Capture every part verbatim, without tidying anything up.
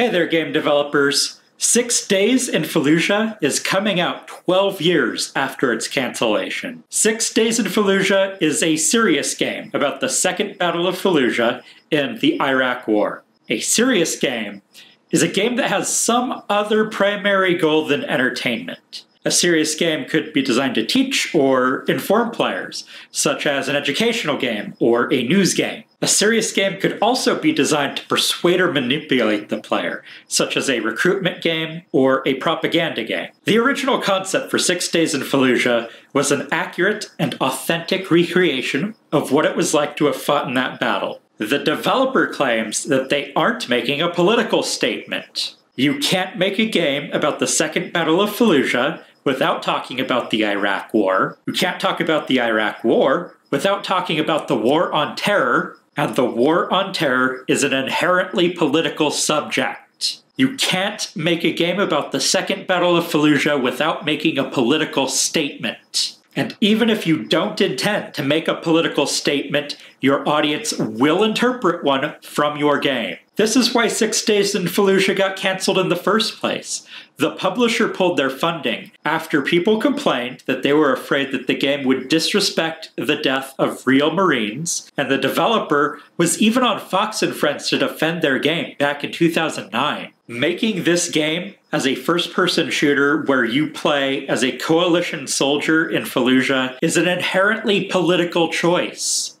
Hey there, game developers. Six Days in Fallujah is coming out twelve years after its cancellation. Six Days in Fallujah is a serious game about the Second Battle of Fallujah in the Iraq War. A serious game is a game that has some other primary goal than entertainment. A serious game could be designed to teach or inform players, such as an educational game or a news game. A serious game could also be designed to persuade or manipulate the player, such as a recruitment game or a propaganda game. The original concept for Six Days in Fallujah was an accurate and authentic recreation of what it was like to have fought in that battle. The developer claims that they aren't making a political statement. You can't make a game about the Second Battle of Fallujah without talking about the Iraq War. You can't talk about the Iraq War without talking about the War on Terror, and the War on Terror is an inherently political subject. You can't make a game about the Second Battle of Fallujah without making a political statement. And even if you don't intend to make a political statement, your audience will interpret one from your game. This is why Six Days in Fallujah got cancelled in the first place. The publisher pulled their funding after people complained that they were afraid that the game would disrespect the death of real Marines, and the developer was even on Fox and Friends to defend their game back in two thousand nine. Making this game as a first-person shooter where you play as a coalition soldier in Fallujah is an inherently political choice.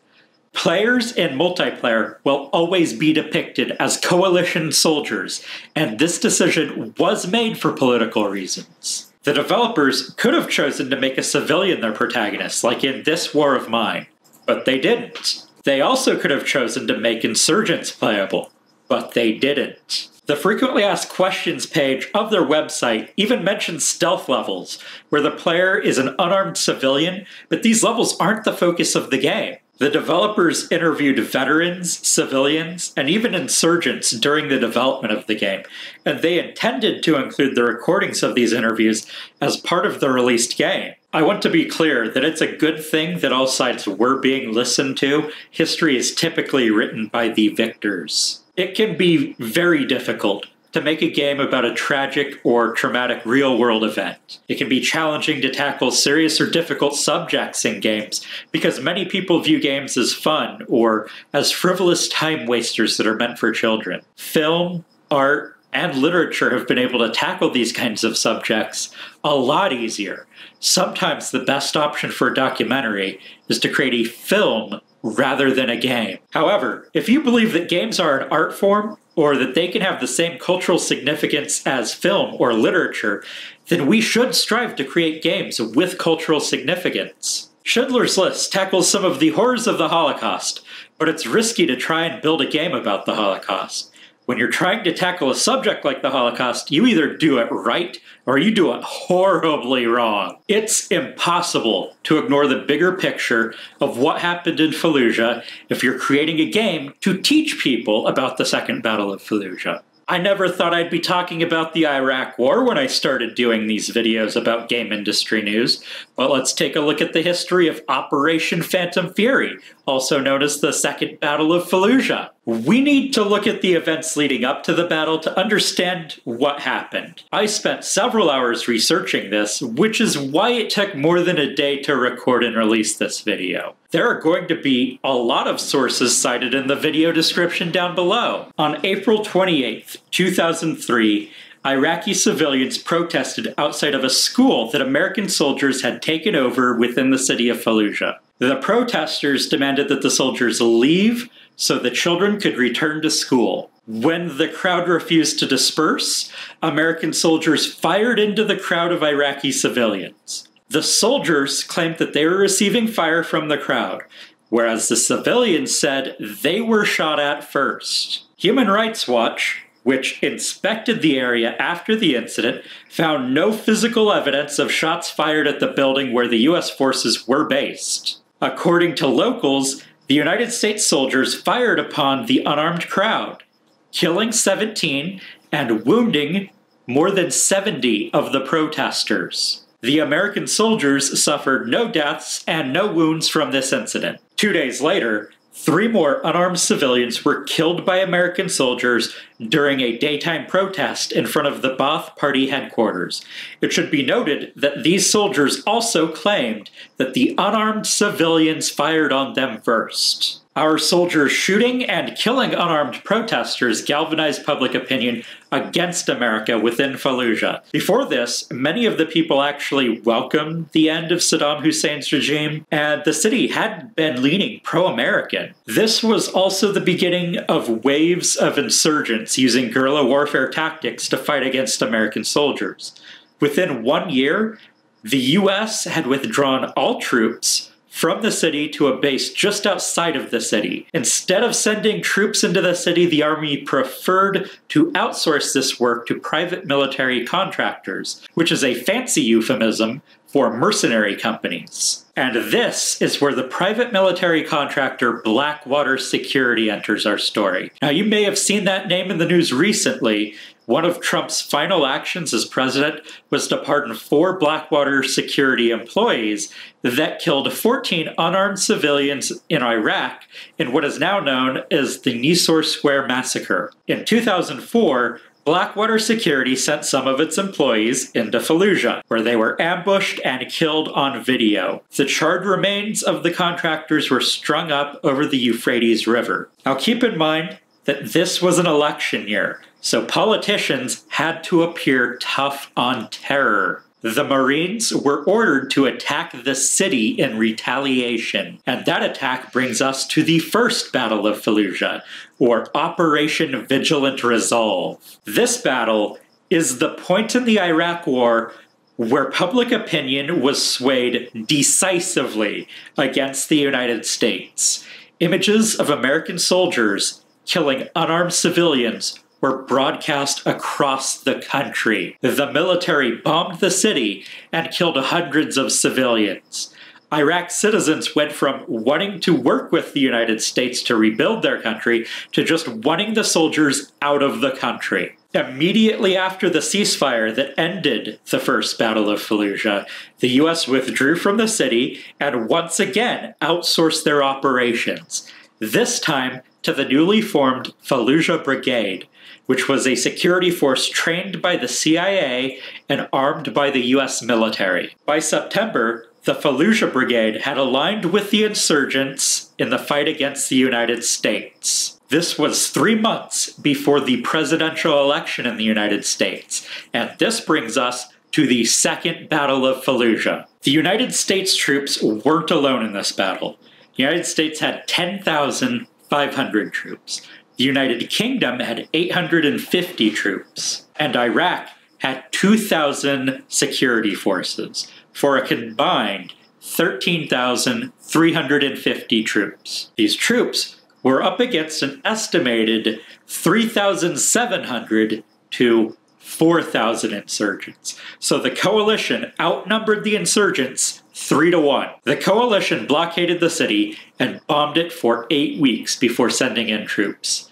Players in multiplayer will always be depicted as coalition soldiers, and this decision was made for political reasons. The developers could have chosen to make a civilian their protagonist, like in This War of Mine, but they didn't. They also could have chosen to make insurgents playable, but they didn't. The frequently asked questions page of their website even mentions stealth levels, where the player is an unarmed civilian, but these levels aren't the focus of the game. The developers interviewed veterans, civilians, and even insurgents during the development of the game, and they intended to include the recordings of these interviews as part of the released game. I want to be clear that it's a good thing that all sides were being listened to. History is typically written by the victors. It can be very difficult to make a game about a tragic or traumatic real-world event. It can be challenging to tackle serious or difficult subjects in games because many people view games as fun or as frivolous time wasters that are meant for children. Film, art, and literature have been able to tackle these kinds of subjects a lot easier. Sometimes the best option for a documentary is to create a film rather than a game. However, if you believe that games are an art form, or that they can have the same cultural significance as film or literature, then we should strive to create games with cultural significance. Schindler's List tackles some of the horrors of the Holocaust, but it's risky to try and build a game about the Holocaust. When you're trying to tackle a subject like the Holocaust, you either do it right or you do it horribly wrong. It's impossible to ignore the bigger picture of what happened in Fallujah if you're creating a game to teach people about the Second Battle of Fallujah. I never thought I'd be talking about the Iraq War when I started doing these videos about game industry news, but let's take a look at the history of Operation Phantom Fury, also known as the Second Battle of Fallujah. We need to look at the events leading up to the battle to understand what happened. I spent several hours researching this, which is why it took more than a day to record and release this video. There are going to be a lot of sources cited in the video description down below. On April twenty-eighth, two thousand three, Iraqi civilians protested outside of a school that American soldiers had taken over within the city of Fallujah. The protesters demanded that the soldiers leave so the children could return to school. When the crowd refused to disperse, American soldiers fired into the crowd of Iraqi civilians. The soldiers claimed that they were receiving fire from the crowd, whereas the civilians said they were shot at first. Human Rights Watch, which inspected the area after the incident, found no physical evidence of shots fired at the building where the U S forces were based. According to locals, the United States soldiers fired upon the unarmed crowd, killing seventeen and wounding more than seventy of the protesters. The American soldiers suffered no deaths and no wounds from this incident. Two days later, Three more unarmed civilians were killed by American soldiers during a daytime protest in front of the Ba'ath Party headquarters. It should be noted that these soldiers also claimed that the unarmed civilians fired on them first. Our soldiers shooting and killing unarmed protesters galvanized public opinion against America within Fallujah. Before this, many of the people actually welcomed the end of Saddam Hussein's regime, and the city had been leaning pro-American. This was also the beginning of waves of insurgents using guerrilla warfare tactics to fight against American soldiers. Within one year, the U S had withdrawn all troops from the city to a base just outside of the city. Instead of sending troops into the city, the army preferred to outsource this work to private military contractors, which is a fancy euphemism for mercenary companies. And this is where the private military contractor Blackwater Security enters our story. Now, you may have seen that name in the news recently. One of Trump's final actions as president was to pardon four Blackwater Security employees that killed fourteen unarmed civilians in Iraq in what is now known as the Nisour Square massacre. In two thousand four, Blackwater Security sent some of its employees into Fallujah, where they were ambushed and killed on video. The charred remains of the contractors were strung up over the Euphrates River. Now, keep in mind that this was an election year, so politicians had to appear tough on terror. The Marines were ordered to attack the city in retaliation. And that attack brings us to the First Battle of Fallujah, or Operation Vigilant Resolve. This battle is the point in the Iraq War where public opinion was swayed decisively against the United States. Images of American soldiers killing unarmed civilians were broadcast across the country. The military bombed the city and killed hundreds of civilians. Iraq citizens went from wanting to work with the United States to rebuild their country to just wanting the soldiers out of the country. Immediately after the ceasefire that ended the First Battle of Fallujah, the U S withdrew from the city and once again outsourced their operations, this time to the newly formed Fallujah Brigade, which was a security force trained by the C I A and armed by the U S military. By September, the Fallujah Brigade had aligned with the insurgents in the fight against the United States. This was three months before the presidential election in the United States, and this brings us to the Second Battle of Fallujah. The United States troops weren't alone in this battle. The United States had ten thousand five hundred troops. The United Kingdom had eight hundred fifty troops, and Iraq had two thousand security forces, for a combined thirteen thousand three hundred fifty troops. These troops were up against an estimated three thousand seven hundred to four thousand insurgents. So the coalition outnumbered the insurgents three to one. The coalition blockaded the city and bombed it for eight weeks before sending in troops.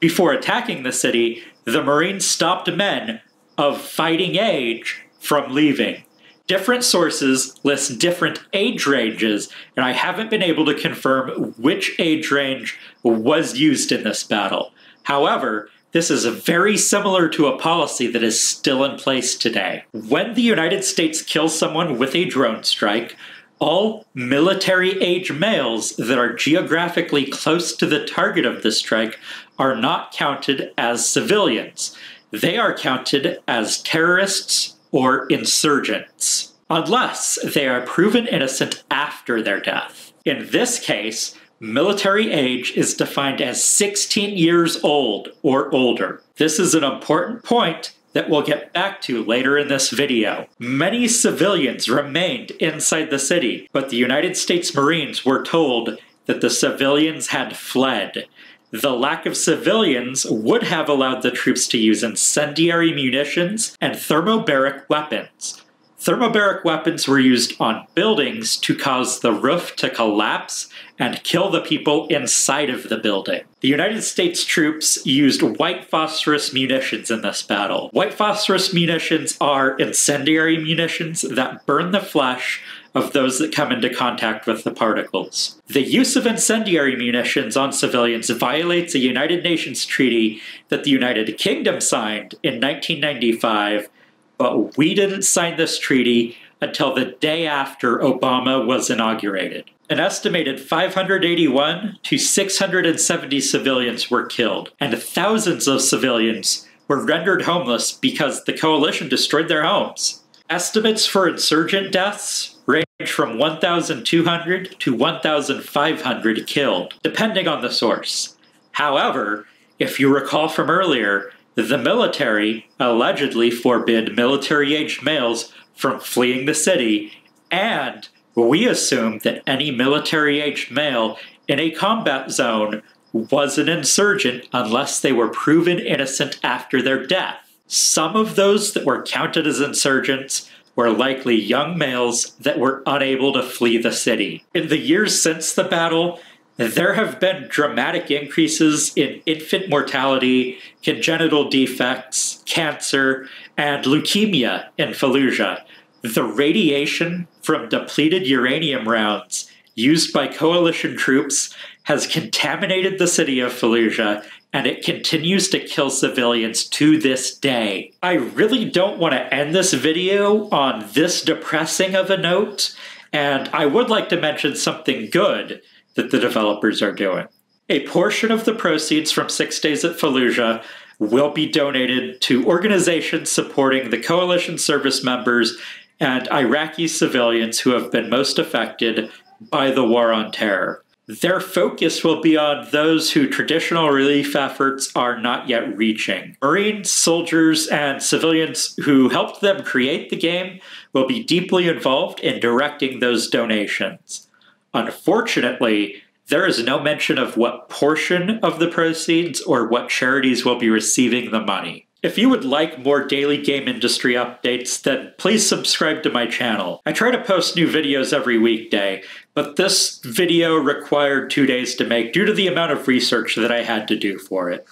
Before attacking the city, the Marines stopped men of fighting age from leaving. Different sources list different age ranges, and I haven't been able to confirm which age range was used in this battle. However, this is very similar to a policy that is still in place today. When the United States kills someone with a drone strike, all military-age males that are geographically close to the target of the strike are not counted as civilians. They are counted as terrorists or insurgents, unless they are proven innocent after their death. In this case, military age is defined as sixteen years old or older. This is an important point that we'll get back to later in this video. Many civilians remained inside the city, but the United States Marines were told that the civilians had fled. The lack of civilians would have allowed the troops to use incendiary munitions and thermobaric weapons. Thermobaric weapons were used on buildings to cause the roof to collapse and kill the people inside of the building. The United States troops used white phosphorus munitions in this battle. White phosphorus munitions are incendiary munitions that burn the flesh of those that come into contact with the particles. The use of incendiary munitions on civilians violates a United Nations treaty that the United Kingdom signed in nineteen ninety-five, but we didn't sign this treaty until the day after Obama was inaugurated. An estimated five hundred eighty-one to six hundred seventy civilians were killed, and thousands of civilians were rendered homeless because the coalition destroyed their homes. Estimates for insurgent deaths range from one thousand two hundred to one thousand five hundred killed, depending on the source. However, if you recall from earlier, the military allegedly forbid military-aged males from fleeing the city, and we assume that any military-aged male in a combat zone was an insurgent unless they were proven innocent after their death. Some of those that were counted as insurgents were likely young males that were unable to flee the city. In the years since the battle, there have been dramatic increases in infant mortality, congenital defects, cancer, and leukemia in Fallujah. The radiation from depleted uranium rounds used by coalition troops has contaminated the city of Fallujah, and it continues to kill civilians to this day. I really don't want to end this video on this depressing of a note, and I would like to mention something good that the developers are doing. A portion of the proceeds from Six Days at Fallujah will be donated to organizations supporting the coalition service members and Iraqi civilians who have been most affected by the War on Terror. Their focus will be on those who traditional relief efforts are not yet reaching. Marines, soldiers, and civilians who helped them create the game will be deeply involved in directing those donations. Unfortunately, there is no mention of what portion of the proceeds or what charities will be receiving the money. If you would like more daily game industry updates, then please subscribe to my channel. I try to post new videos every weekday, but this video required two days to make due to the amount of research that I had to do for it.